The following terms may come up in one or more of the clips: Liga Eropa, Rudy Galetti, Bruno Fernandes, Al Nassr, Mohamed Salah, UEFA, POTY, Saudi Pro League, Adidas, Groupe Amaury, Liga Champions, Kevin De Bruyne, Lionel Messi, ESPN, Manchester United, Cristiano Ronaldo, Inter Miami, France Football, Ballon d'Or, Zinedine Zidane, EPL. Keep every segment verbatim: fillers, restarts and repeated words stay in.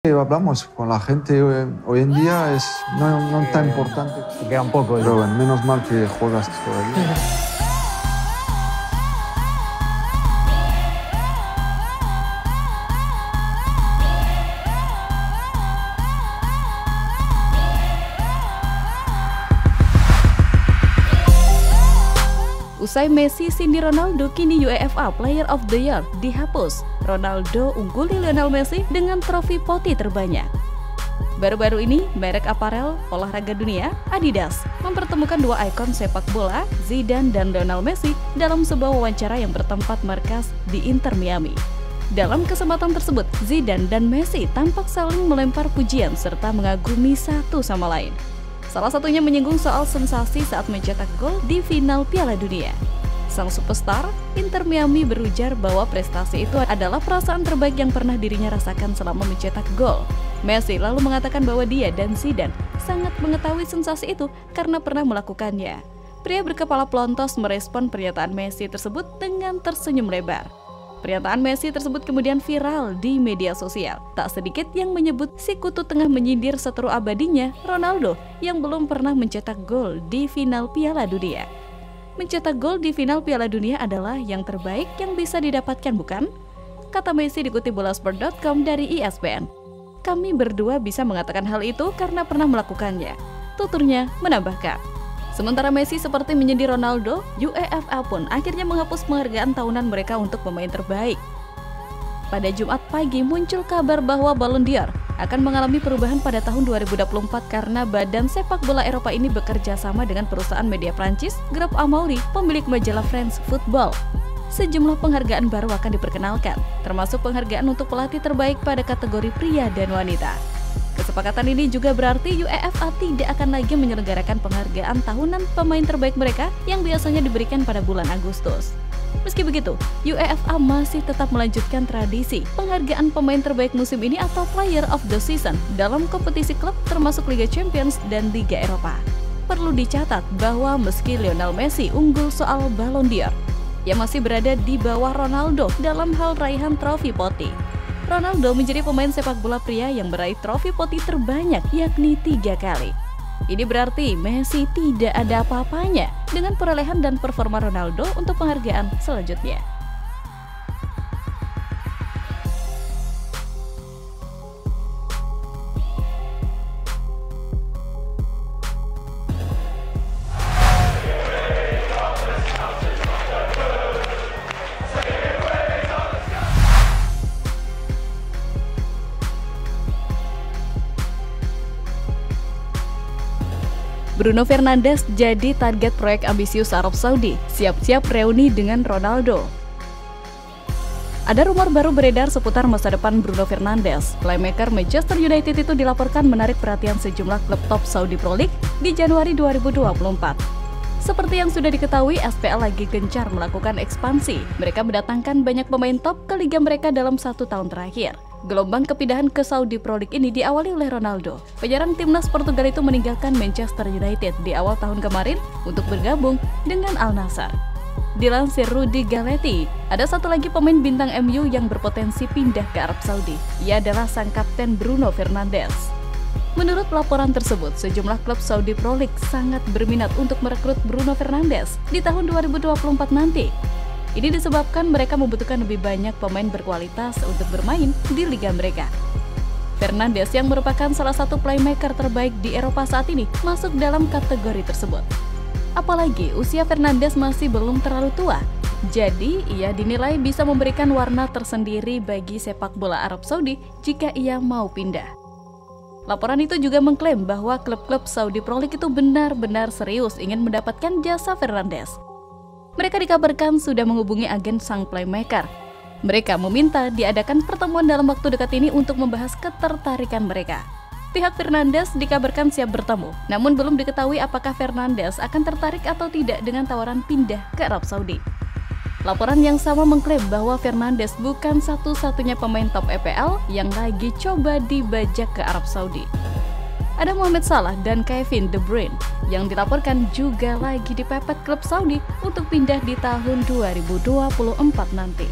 Hablamos con la gente hoy en día es no, no tan importante. Queda un poco, ¿eh? Pero bueno, menos mal que juegas todavía. Usai Messi, sindir Ronaldo, kini UEFA Player of the Year dihapus. Ronaldo ungguli Lionel Messi dengan trofi POTY terbanyak. Baru-baru ini, merek aparel olahraga dunia Adidas mempertemukan dua ikon sepak bola, Zidane dan Lionel Messi, dalam sebuah wawancara yang bertempat markas di Inter Miami. Dalam kesempatan tersebut, Zidane dan Messi tampak saling melempar pujian serta mengagumi satu sama lain. Salah satunya menyinggung soal sensasi saat mencetak gol di final Piala Dunia. Sang superstar, Inter Miami berujar bahwa prestasi itu adalah perasaan terbaik yang pernah dirinya rasakan selama mencetak gol. Messi lalu mengatakan bahwa dia dan Zidane sangat mengetahui sensasi itu karena pernah melakukannya. Pria berkepala pelontos merespon pernyataan Messi tersebut dengan tersenyum lebar. Pernyataan Messi tersebut kemudian viral di media sosial. Tak sedikit yang menyebut sekutu tengah menyindir seteru abadinya, Ronaldo, yang belum pernah mencetak gol di final Piala Dunia. Mencetak gol di final Piala Dunia adalah yang terbaik yang bisa didapatkan, bukan? Kata Messi dikutip bola sport dot com dari E S P N. Kami berdua bisa mengatakan hal itu karena pernah melakukannya. Tuturnya menambahkan. Sementara Messi seperti menyindir Ronaldo, UEFA pun akhirnya menghapus penghargaan tahunan mereka untuk pemain terbaik. Pada Jumat pagi muncul kabar bahwa Ballon d'Or akan mengalami perubahan pada tahun dua ribu dua puluh empat karena Badan Sepak Bola Eropa ini bekerja sama dengan perusahaan media Prancis, Groupe Amaury, pemilik majalah France Football. Sejumlah penghargaan baru akan diperkenalkan, termasuk penghargaan untuk pelatih terbaik pada kategori pria dan wanita. Kesepakatan ini juga berarti UEFA tidak akan lagi menyelenggarakan penghargaan tahunan pemain terbaik mereka yang biasanya diberikan pada bulan Agustus. Meski begitu, UEFA masih tetap melanjutkan tradisi penghargaan pemain terbaik musim ini atau Player of the Season dalam kompetisi klub termasuk Liga Champions dan Liga Eropa. Perlu dicatat bahwa meski Lionel Messi unggul soal Ballon d'Or, ia masih berada di bawah Ronaldo dalam hal raihan trofi POTY. Ronaldo menjadi pemain sepak bola pria yang meraih trofi POTY terbanyak, yakni tiga kali. Ini berarti Messi tidak ada apa-apanya dengan perolehan dan performa Ronaldo untuk penghargaan selanjutnya. Bruno Fernandes jadi target proyek ambisius Arab Saudi, siap-siap reuni dengan Ronaldo. Ada rumor baru beredar seputar masa depan Bruno Fernandes. Playmaker Manchester United itu dilaporkan menarik perhatian sejumlah klub top Saudi Pro League di Januari dua ribu dua puluh empat. Seperti yang sudah diketahui, S P L lagi gencar melakukan ekspansi. Mereka mendatangkan banyak pemain top ke liga mereka dalam satu tahun terakhir. Gelombang kepindahan ke Saudi Pro League ini diawali oleh Ronaldo. Penyerang timnas Portugal itu meninggalkan Manchester United di awal tahun kemarin untuk bergabung dengan Al Nassr. Dilansir Rudy Galetti, ada satu lagi pemain bintang M U yang berpotensi pindah ke Arab Saudi. Ia adalah sang kapten Bruno Fernandes. Menurut laporan tersebut, sejumlah klub Saudi Pro League sangat berminat untuk merekrut Bruno Fernandes di tahun dua ribu dua puluh empat nanti. Ini disebabkan mereka membutuhkan lebih banyak pemain berkualitas untuk bermain di liga mereka. Fernandes yang merupakan salah satu playmaker terbaik di Eropa saat ini masuk dalam kategori tersebut. Apalagi usia Fernandes masih belum terlalu tua, jadi ia dinilai bisa memberikan warna tersendiri bagi sepak bola Arab Saudi jika ia mau pindah. Laporan itu juga mengklaim bahwa klub-klub Saudi Pro League itu benar-benar serius ingin mendapatkan jasa Fernandes. Mereka dikabarkan sudah menghubungi agen sang playmaker. Mereka meminta diadakan pertemuan dalam waktu dekat ini untuk membahas ketertarikan mereka. Pihak Fernandes dikabarkan siap bertemu, namun belum diketahui apakah Fernandes akan tertarik atau tidak dengan tawaran pindah ke Arab Saudi. Laporan yang sama mengklaim bahwa Fernandes bukan satu-satunya pemain top E P L yang lagi coba dibajak ke Arab Saudi. Ada Mohamed Salah dan Kevin De Bruyne yang dilaporkan juga lagi dipepet klub Saudi untuk pindah di tahun dua ribu dua puluh empat nanti.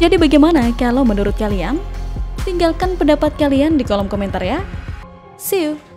Jadi bagaimana kalau menurut kalian? Tinggalkan pendapat kalian di kolom komentar ya. See you!